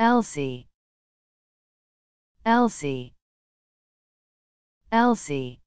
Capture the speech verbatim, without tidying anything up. Elsie, Elsie, Elsie.